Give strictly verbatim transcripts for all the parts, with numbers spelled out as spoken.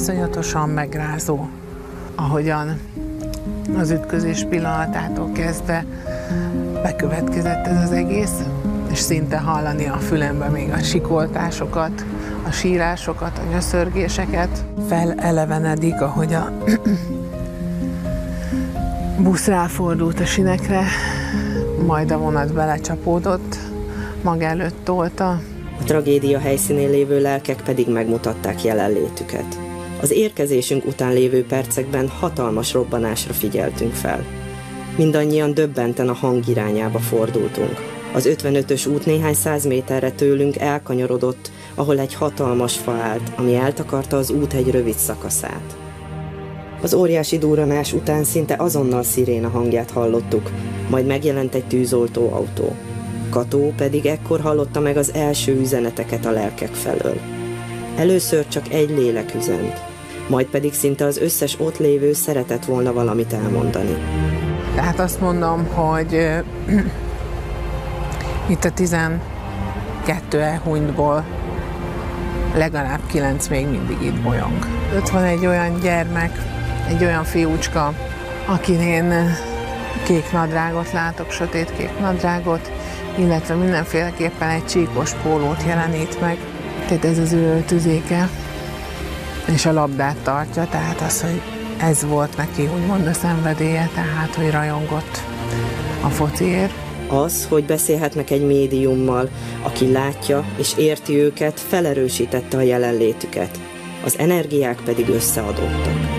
iszonyatosan megrázó, ahogyan az ütközés pillanatától kezdve bekövetkezett ez az egész, és szinte hallani a fülembe még a sikoltásokat, a sírásokat, a nyöszörgéseket. Felelevenedik, ahogy a busz ráfordult a sinekre, majd a vonat belecsapódott, maga előtt tolta. A tragédia helyszínén lévő lelkek pedig megmutatták jelenlétüket. Az érkezésünk után lévő percekben hatalmas robbanásra figyeltünk fel. Mindannyian döbbenten a hang irányába fordultunk. Az ötvenötös út néhány száz méterre tőlünk elkanyarodott, ahol egy hatalmas fa állt, ami eltakarta az út egy rövid szakaszát. Az óriási durranás után szinte azonnal sziréna hangját hallottuk, majd megjelent egy tűzoltó autó. Kató pedig ekkor hallotta meg az első üzeneteket a lelkek felől. Először csak egy lélek üzent, majd pedig szinte az összes ott lévő szeretett volna valamit elmondani. Tehát azt mondom, hogy euh, itt a tizenkettő elhunytból legalább kilenc még mindig itt bolyong. Ott van egy olyan gyermek, egy olyan fiúcska, akin én kék nadrágot látok, sötét kék nadrágot, illetve mindenféleképpen egy csíkos pólót jelenít meg. Tehát ez az ő tüzéke, és a labdát tartja, tehát az, hogy ez volt neki úgymond a szenvedélye, tehát hogy rajongott a fociért. Az, hogy beszélhetnek egy médiummal, aki látja és érti őket, felerősítette a jelenlétüket. Az energiák pedig összeadódtak.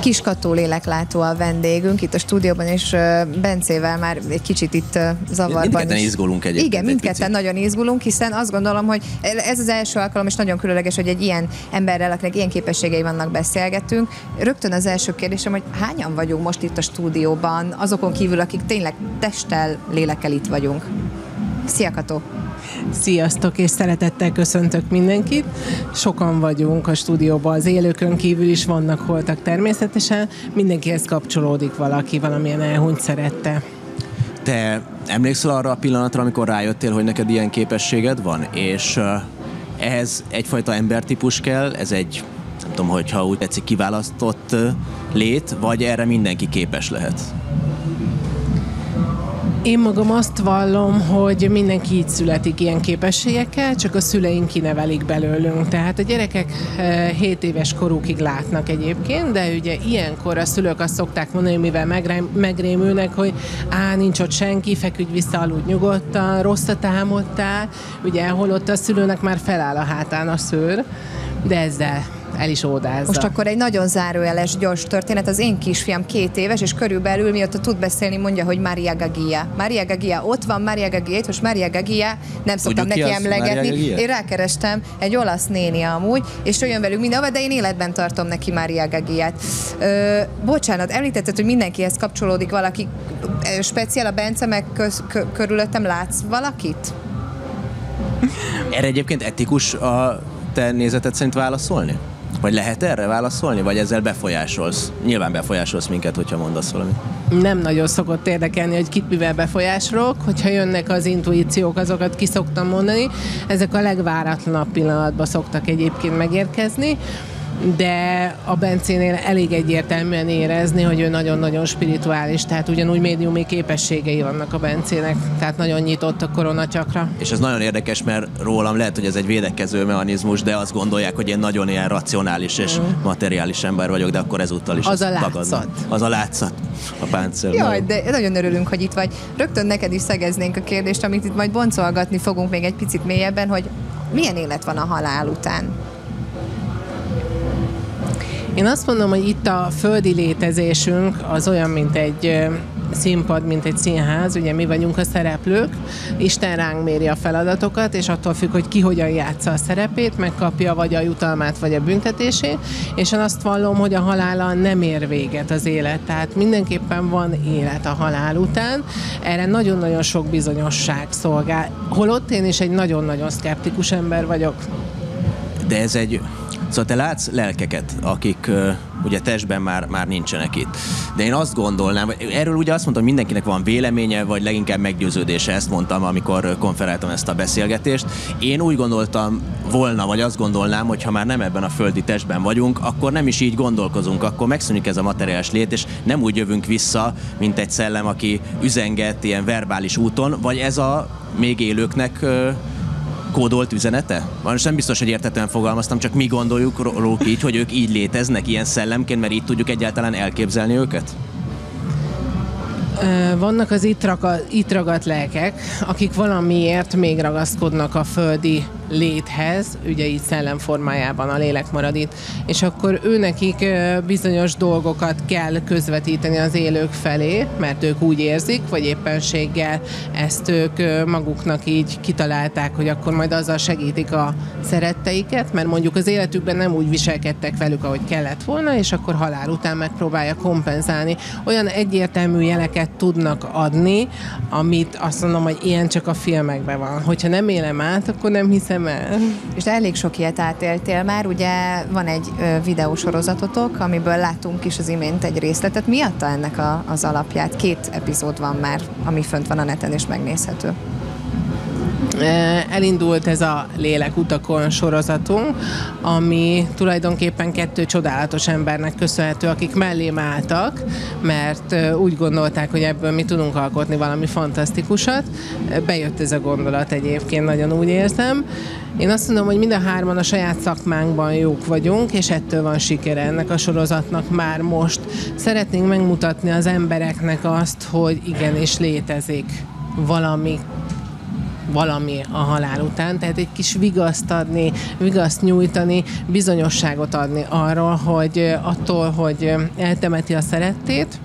Kiss Kató léleklátó a vendégünk itt a stúdióban, és Bencével már egy kicsit itt zavarban mindketten is. Izgulunk egyébként. Igen, mindketten egy nagyon izgulunk, hiszen azt gondolom, hogy ez az első alkalom, és nagyon különleges, hogy egy ilyen emberrel, akinek ilyen képességei vannak, beszélgetünk. Rögtön az első kérdésem, hogy hányan vagyunk most itt a stúdióban, azokon kívül, akik tényleg testtel, lélekkel itt vagyunk. Szia, Kató! Sziasztok, és szeretettel köszöntök mindenkit. Sokan vagyunk a stúdióban, az élőkön kívül is vannak holtak természetesen. Mindenkihez kapcsolódik valaki, valamilyen elhunyt szerette. Te emlékszel arra a pillanatra, amikor rájöttél, hogy neked ilyen képességed van? És uh, ehhez egyfajta embertípus kell, ez egy, nem tudom, hogyha úgy tetszik, kiválasztott uh, lét, vagy erre mindenki képes lehet? Én magam azt vallom, hogy mindenki így születik ilyen képességekkel, csak a szüleink kinevelik belőlünk. Tehát a gyerekek hét éves korukig látnak egyébként, de ugye ilyenkor a szülők azt szokták mondani, mivel megrémülnek, hogy á, nincs ott senki, feküdj vissza, aludj nyugodtan, rosszat álmodtál, ugye holott a szülőnek már feláll a hátán a szőr, de ezzel el is ódázza. Most akkor egy nagyon zárójeles, gyors történet. Az én kisfiam két éves, és körülbelül mióta tud beszélni, mondja, hogy Maria Gagia. Maria Gagia ott van, Maria Gagia itt, most Maria Gagia, nem szoktam neki emlegetni. Én rákerestem, egy olasz néni amúgy, és ő jön velünk mindenhova, de én életben tartom neki Maria Gagiát. Ö, bocsánat, említetted, hogy mindenkihez kapcsolódik valaki. Speciál a Bence, meg köz, kö, körülöttem látsz valakit? Erre egyébként etikus a te nézeted szerint válaszolni? Vagy lehet erre válaszolni, vagy ezzel befolyásolsz? Nyilván befolyásolsz minket, hogyha mondasz valamit. Nem nagyon szokott érdekelni, hogy kit mivel befolyásolok, hogyha jönnek az intuíciók, azokat ki szoktam mondani. Ezek a legváratlanabb pillanatban szoktak egyébként megérkezni, de a Bencénél elég egyértelműen érezni, hogy ő nagyon-nagyon spirituális, tehát ugyanúgy médiumi képességei vannak a Bencének, tehát nagyon nyitott a koronacsakra. És ez nagyon érdekes, mert rólam lehet, hogy ez egy védekező mechanizmus, de azt gondolják, hogy én nagyon ilyen racionális és mm. materiális ember vagyok, de akkor ezúttal is az a látszat. Az a látszat, a páncél. Jaj, de nagyon örülünk, hogy itt vagy. Rögtön neked is szegeznénk a kérdést, amit itt majd boncolgatni fogunk még egy picit mélyebben, hogy milyen élet van a halál után? Én azt mondom, hogy itt a földi létezésünk az olyan, mint egy színpad, mint egy színház, ugye mi vagyunk a szereplők, Isten ránk méri a feladatokat, és attól függ, hogy ki hogyan játsza a szerepét, megkapja vagy a jutalmát, vagy a büntetését, és én azt vallom, hogy a halála nem ér véget az élet, tehát mindenképpen van élet a halál után, erre nagyon-nagyon sok bizonyosság szolgál, holott én is egy nagyon-nagyon szkeptikus ember vagyok. De ez egy... Szóval te látsz lelkeket, akik uh, ugye testben már, már nincsenek itt. De én azt gondolnám, erről ugye azt mondtam, mindenkinek van véleménye, vagy leginkább meggyőződése, ezt mondtam, amikor konferáltam ezt a beszélgetést. Én úgy gondoltam volna, vagy azt gondolnám, hogy ha már nem ebben a földi testben vagyunk, akkor nem is így gondolkozunk, akkor megszűnik ez a materiális lét, és nem úgy jövünk vissza, mint egy szellem, aki üzenget ilyen verbális úton, vagy ez a még élőknek uh, kódolt üzenete? Most nem biztos, hogy értetően fogalmaztam, csak mi gondoljuk róluk így, hogy ők így léteznek, ilyen szellemként, mert így tudjuk egyáltalán elképzelni őket? Vannak az itt, raga, itt ragadt lelkek, akik valamiért még ragaszkodnak a földi léthez, ugye így szellemformájában a lélek marad itt, és akkor őnekik bizonyos dolgokat kell közvetíteni az élők felé, mert ők úgy érzik, vagy éppenséggel ezt ők maguknak így kitalálták, hogy akkor majd azzal segítik a szeretteiket, mert mondjuk az életükben nem úgy viselkedtek velük, ahogy kellett volna, és akkor halál után megpróbálja kompenzálni. Olyan egyértelmű jeleket tudnak adni, amit azt mondom, hogy ilyen csak a filmekben van. Hogyha nem élem át, akkor nem hiszem el. És elég sok ilyet átéltél már, ugye van egy videósorozatotok, amiből látunk is az imént egy részletet. Mi adta ennek a, az alapját? Két epizód van már, ami fönt van a neten és megnézhető. Elindult ez a Lélek utakon sorozatunk, ami tulajdonképpen kettő csodálatos embernek köszönhető, akik mellém álltak, mert úgy gondolták, hogy ebből mi tudunk alkotni valami fantasztikusat. Bejött ez a gondolat egyébként, nagyon úgy érzem. Én azt mondom, hogy mind a hárman a saját szakmánkban jók vagyunk, és ettől van sikere ennek a sorozatnak már most. Szeretnénk megmutatni az embereknek azt, hogy igenis létezik valami, valami a halál után, tehát egy kis vigaszt adni, vigaszt nyújtani, bizonyosságot adni arról, hogy attól, hogy eltemeti a szerettét,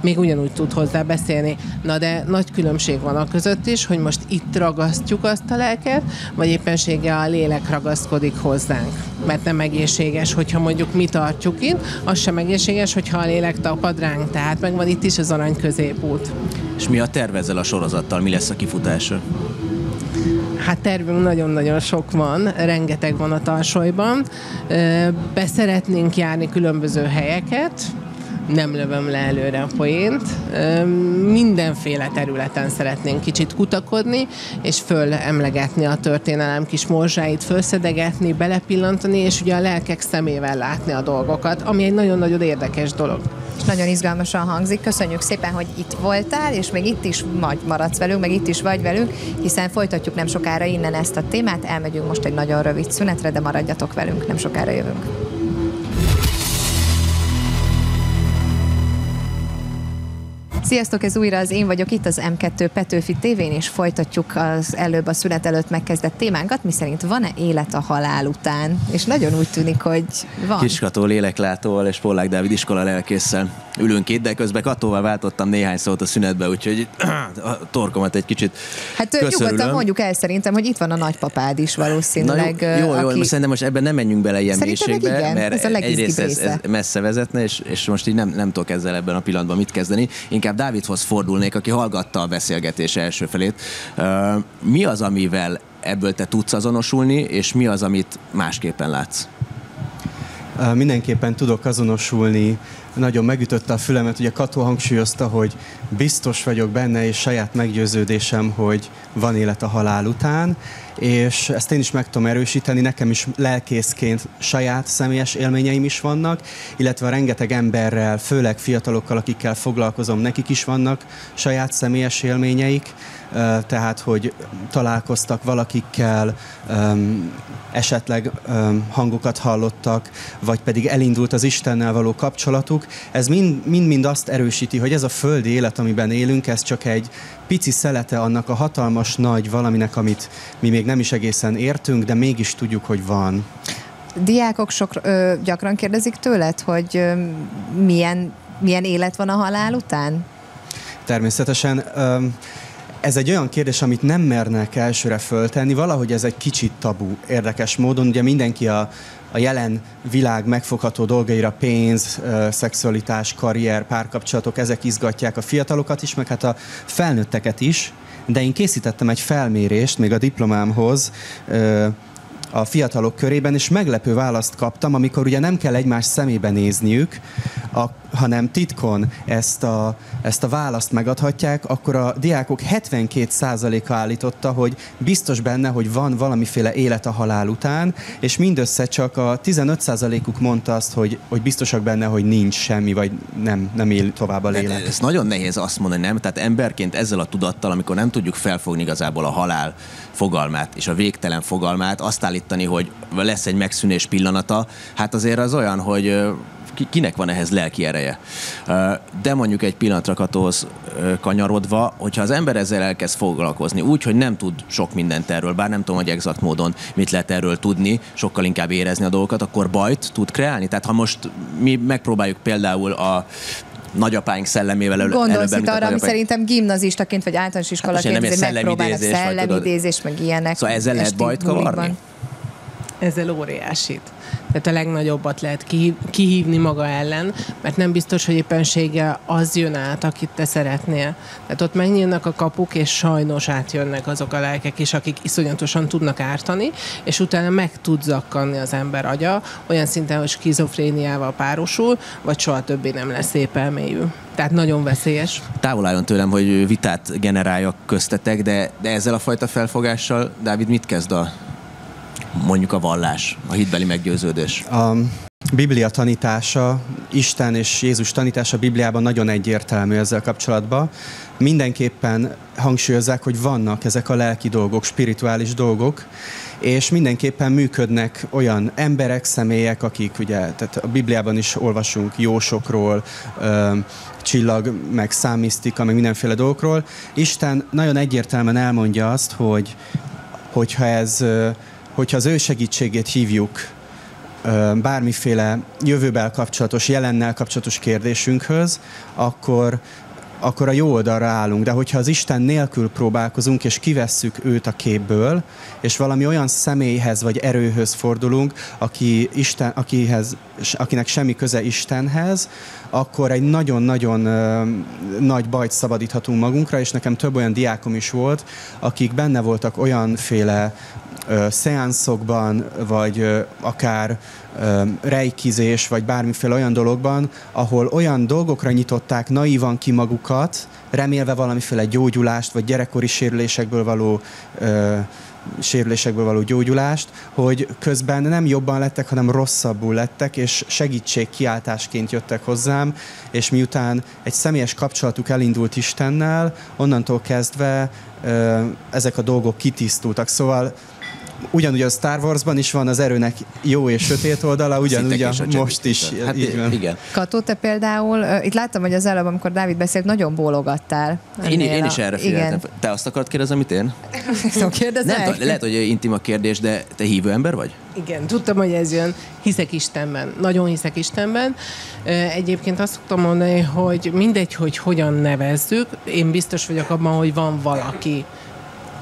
még ugyanúgy tud hozzá beszélni. Na de nagy különbség van a között is, hogy most itt ragasztjuk azt a lelket, vagy éppenséggel a lélek ragaszkodik hozzánk. Mert nem egészséges, hogyha mondjuk mi tartjuk itt, az sem egészséges, hogyha a lélek tapad ránk. Tehát megvan itt is az arany középút. És mi a terv ezzel a sorozattal? Mi lesz a kifutása? Hát tervünk nagyon-nagyon sok van, rengeteg van a tarsolyban. Be szeretnénk járni különböző helyeket, nem lövöm le előre a poént. Mindenféle területen szeretnénk kicsit kutakodni, és fölemlegetni a történelem kis morzsáit, fölszedegetni, belepillantani, és ugye a lelkek szemével látni a dolgokat, ami egy nagyon-nagyon érdekes dolog. És nagyon izgalmasan hangzik. Köszönjük szépen, hogy itt voltál, és még itt is majd maradsz velünk, meg itt is vagy velünk, hiszen folytatjuk nem sokára innen ezt a témát. Elmegyünk most egy nagyon rövid szünetre, de maradjatok velünk, nem sokára jövünk. Sziasztok, ez újra az Én vagyok itt, az em kettő Petőfi tévén, és folytatjuk az előbb a szünet előtt megkezdett témánkat, miszerint van-e élet a halál után? És nagyon úgy tűnik, hogy van. Kiss Kató léleklátóval és Pollák Dávid iskola lelkésszel ülünk itt, de közben Katóval váltottam néhány szót a szünetbe, úgyhogy a torkomat egy kicsit hát köszörülöm. Nyugodtan mondjuk el szerintem, hogy itt van a nagypapád is valószínűleg. Na jó, jó, aki... jó, most szerintem most ebben nem menjünk bele ilyen mélységbe, igen, mert ez egyrészt ez, ez messze vezetne, és, és most így nem, nem tudok ezzel ebben a pillanatban mit kezdeni. Inkább Dávidhoz fordulnék, aki hallgatta a beszélgetés első felét. Mi az, amivel ebből te tudsz azonosulni, és mi az, amit másképpen látsz? Mindenképpen tudok azonosulni. Nagyon megütötte a fülemet, ugye Kató hangsúlyozta, hogy biztos vagyok benne, és saját meggyőződésem, hogy van élet a halál után, és ezt én is meg tudom erősíteni, nekem is lelkészként saját személyes élményeim is vannak, illetve rengeteg emberrel, főleg fiatalokkal, akikkel foglalkozom, nekik is vannak saját személyes élményeik, tehát, hogy találkoztak valakikkel, esetleg hangokat hallottak, vagy pedig elindult az Istennel való kapcsolatuk. Ez mind-mind azt erősíti, hogy ez a földi élet, amiben élünk, ez csak egy pici szelete annak a hatalmas nagy valaminek, amit mi még nem is egészen értünk, de mégis tudjuk, hogy van. Diákok sok, ö, gyakran kérdezik tőled, hogy ö, milyen, milyen élet van a halál után? Természetesen... Ö, Ez egy olyan kérdés, amit nem mernek elsőre föltenni, valahogy ez egy kicsit tabu érdekes módon. Ugye mindenki a, a jelen világ megfogható dolgaira, pénz, szexualitás, karrier, párkapcsolatok, ezek izgatják a fiatalokat is, meg hát a felnőtteket is, de én készítettem egy felmérést még a diplomámhoz, a fiatalok körében, és meglepő választ kaptam, amikor ugye nem kell egymás szemébe nézniük, a, hanem titkon ezt a, ezt a választ megadhatják, akkor a diákok hetvenkét százaléka állította, hogy biztos benne, hogy van valamiféle élet a halál után, és mindössze csak a tizenöt százalékuk mondta azt, hogy, hogy biztosak benne, hogy nincs semmi, vagy nem, nem él tovább a lélek. Ez, ez nagyon nehéz azt mondani, nem? Tehát emberként ezzel a tudattal, amikor nem tudjuk felfogni igazából a halál fogalmát és a végtelen fogalmát, azt állítani, hogy lesz egy megszűnés pillanata, hát azért az olyan, hogy kinek van ehhez lelki ereje. De mondjuk egy pillanatra Katóhoz kanyarodva, hogyha az ember ezzel elkezd foglalkozni úgy, hogy nem tud sok mindent erről, bár nem tudom, hogy exakt módon mit lehet erről tudni, sokkal inkább érezni a dolgokat, akkor bajt tud kreálni. Tehát ha most mi megpróbáljuk például a nagyapáink szellemével elő, gondolsz itt arra, ami szerintem gimnazistaként vagy általános iskolaként hát megpróbálnak szellemidézés, meg ilyenek. Szóval ezzel lehet bajt kavarni? Ezzel óriásit. Tehát a legnagyobbat lehet kihívni maga ellen, mert nem biztos, hogy éppenséggel az jön át, akit te szeretnél. Tehát ott megnyílnak a kapuk, és sajnos átjönnek azok a lelkek is, akik iszonyatosan tudnak ártani, és utána meg tud zakkanni az ember agya, olyan szinten, hogy skizofréniával párosul, vagy soha többé nem lesz épp elmélyül. Tehát nagyon veszélyes. Távol álljon tőlem, hogy vitát generáljak köztetek, de, de ezzel a fajta felfogással, Dávid, mit kezd a mondjuk a vallás, a hitbeli meggyőződés? A Biblia tanítása, Isten és Jézus tanítása Bibliában nagyon egyértelmű ezzel kapcsolatban. Mindenképpen hangsúlyozzák, hogy vannak ezek a lelki dolgok, spirituális dolgok, és mindenképpen működnek olyan emberek, személyek, akik ugye, tehát a Bibliában is olvasunk jósokról, ö, csillag, meg számisztika, meg mindenféle dolgokról. Isten nagyon egyértelműen elmondja azt, hogy hogyha ez... Ö, hogyha az ő segítségét hívjuk bármiféle jövővel kapcsolatos, jelennel kapcsolatos kérdésünkhöz, akkor, akkor a jó oldalra állunk. De hogyha az Isten nélkül próbálkozunk, és kivesszük őt a képből, és valami olyan személyhez vagy erőhöz fordulunk, aki Isten, akihez, akinek semmi köze Istenhez, akkor egy nagyon-nagyon ö, nagy bajt szabadíthatunk magunkra, és nekem több olyan diákom is volt, akik benne voltak olyanféle szeánszokban, vagy akár reikizés, vagy bármiféle olyan dologban, ahol olyan dolgokra nyitották naívan ki magukat, remélve valamiféle gyógyulást, vagy gyerekkori sérülésekből való sérülésekből való gyógyulást, hogy közben nem jobban lettek, hanem rosszabbul lettek, és segítségkiáltásként jöttek hozzám, és miután egy személyes kapcsolatuk elindult Istennel, onnantól kezdve ezek a dolgok kitisztultak. Szóval ugyanúgy a Star Warsban is van az erőnek jó és sötét oldala, ugyanúgy most is. Hát így van. Igen. Kató, te például, itt láttam, hogy az előbb, amikor Dávid beszélt, nagyon bólogattál. Én, én is erre figyeltem. Te azt akarod kérdezni, amit én? Szóval kérdezel? Lehet, hogy intim a kérdés, de te hívő ember vagy? Igen, tudtam, hogy ez jön. Hiszek Istenben. Nagyon hiszek Istenben. Egyébként azt szoktam mondani, hogy mindegy, hogy hogyan nevezzük, én biztos vagyok abban, hogy van valaki,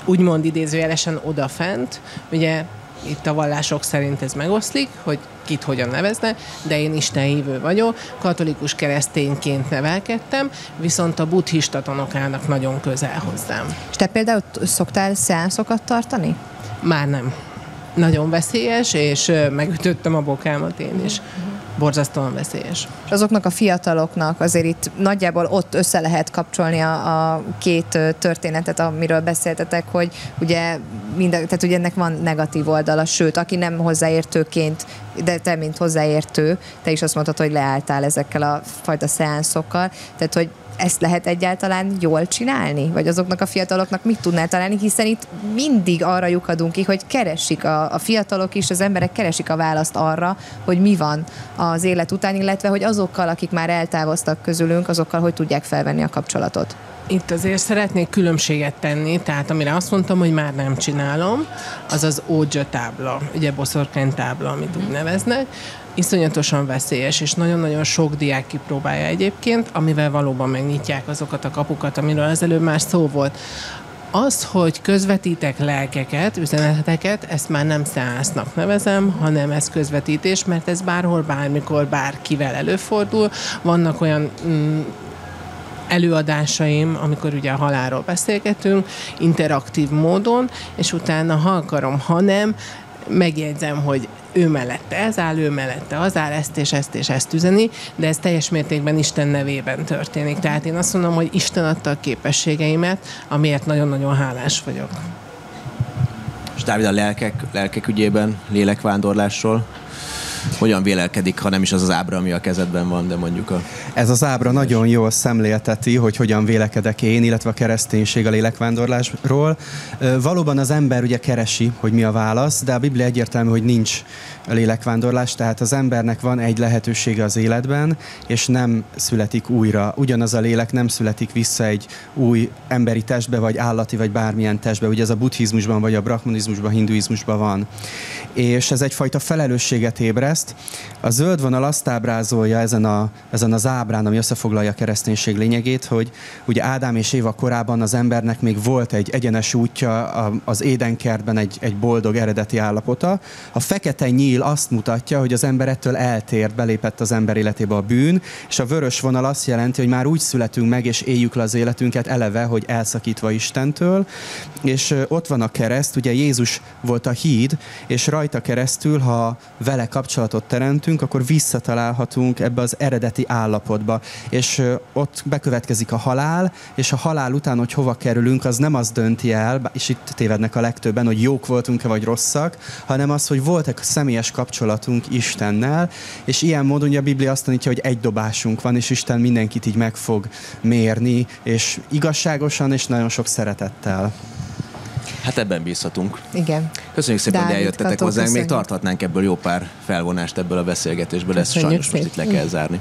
úgymond idézőjelesen odafent, ugye itt a vallások szerint ez megoszlik, hogy kit hogyan nevezne, de én istenhívő vagyok, katolikus keresztényként nevelkedtem, viszont a buddhista tanok állnak nagyon közel hozzám. És te például szoktál szeánszokat tartani? Már nem. Nagyon veszélyes, és megütöttem a bokámat én is. Borzasztóan veszélyes. És azoknak a fiataloknak azért itt nagyjából ott össze lehet kapcsolni a, a két történetet, amiről beszéltetek, hogy ugye, minden, tehát ugye ennek van negatív oldala, sőt, aki nem hozzáértőként, de te, mint hozzáértő, te is azt mondtad, hogy leálltál ezekkel a fajta szeánszokkal, tehát hogy ezt lehet egyáltalán jól csinálni? Vagy azoknak a fiataloknak mit tudnál találni? Hiszen itt mindig arra lyukadunk ki, hogy keresik a, a fiatalok is, az emberek keresik a választ arra, hogy mi van az élet után, illetve hogy azokkal, akik már eltávoztak közülünk, azokkal hogy tudják felvenni a kapcsolatot. Itt azért szeretnék különbséget tenni, tehát amire azt mondtam, hogy már nem csinálom, az az ódzsa tábla, ugye boszorkány tábla, amit úgy neveznek, iszonyatosan veszélyes, és nagyon-nagyon sok diák kipróbálja egyébként, amivel valóban megnyitják azokat a kapukat, amiről az előbb már szó volt. Az, hogy közvetítek lelkeket, üzeneteket, ezt már nem szeánsznak nevezem, hanem ez közvetítés, mert ez bárhol, bármikor, bárkivel előfordul. Vannak olyan... Mm, előadásaim, amikor ugye a halálról beszélgetünk, interaktív módon, és utána, ha akarom, ha nem, megjegyzem, hogy ő mellette ez áll, ő mellette az áll, ezt és ezt és ezt üzeni, de ez teljes mértékben Isten nevében történik. Tehát én azt mondom, hogy Isten adta a képességeimet, amiért nagyon-nagyon hálás vagyok. És Dávid, a lelkek, lelkek ügyében, lélekvándorlásról hogyan vélelkedik, ha nem is az az ábra, ami a kezedben van, de mondjuk a... Ez az ábra nagyon jól szemlélteti, hogy hogyan vélekedek én, illetve a kereszténység a lélekvándorlásról. Valóban az ember ugye keresi, hogy mi a válasz, de a Biblia egyértelmű, hogy nincs a lélekvándorlás, tehát az embernek van egy lehetősége az életben, és nem születik újra. Ugyanaz a lélek nem születik vissza egy új emberi testbe, vagy állati, vagy bármilyen testbe. Ugye ez a buddhizmusban, vagy a brahmanizmusban, hinduizmusban van. És ez egyfajta felelősséget ébred. A zöld vonal azt ábrázolja ezen, a, ezen az ábrán, ami összefoglalja a kereszténység lényegét, hogy ugye Ádám és Éva korában az embernek még volt egy egyenes útja, az édenkertben egy, egy boldog eredeti állapota. A fekete nyíl azt mutatja, hogy az ember ettől eltért, belépett az ember életébe a bűn, és a vörös vonal azt jelenti, hogy már úgy születünk meg, és éljük le az életünket eleve, hogy elszakítva Istentől. És ott van a kereszt, ugye Jézus volt a híd, és rajta keresztül, ha vele kapcsolatban teremtünk, akkor visszatalálhatunk ebbe az eredeti állapotba. És ott bekövetkezik a halál, és a halál után, hogy hova kerülünk, az nem az dönti el, és itt tévednek a legtöbben, hogy jók voltunk-e vagy rosszak, hanem az, hogy volt egy személyes kapcsolatunk Istennel, és ilyen módon ugye a Biblia azt tanítja, hogy egy dobásunk van, és Isten mindenkit így meg fog mérni, és igazságosan, és nagyon sok szeretettel. Hát ebben bízhatunk. Igen. Köszönjük szépen, Dávid, hogy eljöttetek Kató, hozzánk. Köszönjük. Még tarthatnánk ebből jó pár felvonást ebből a beszélgetésből, ezt sajnos szépen. Most itt le kell zárni.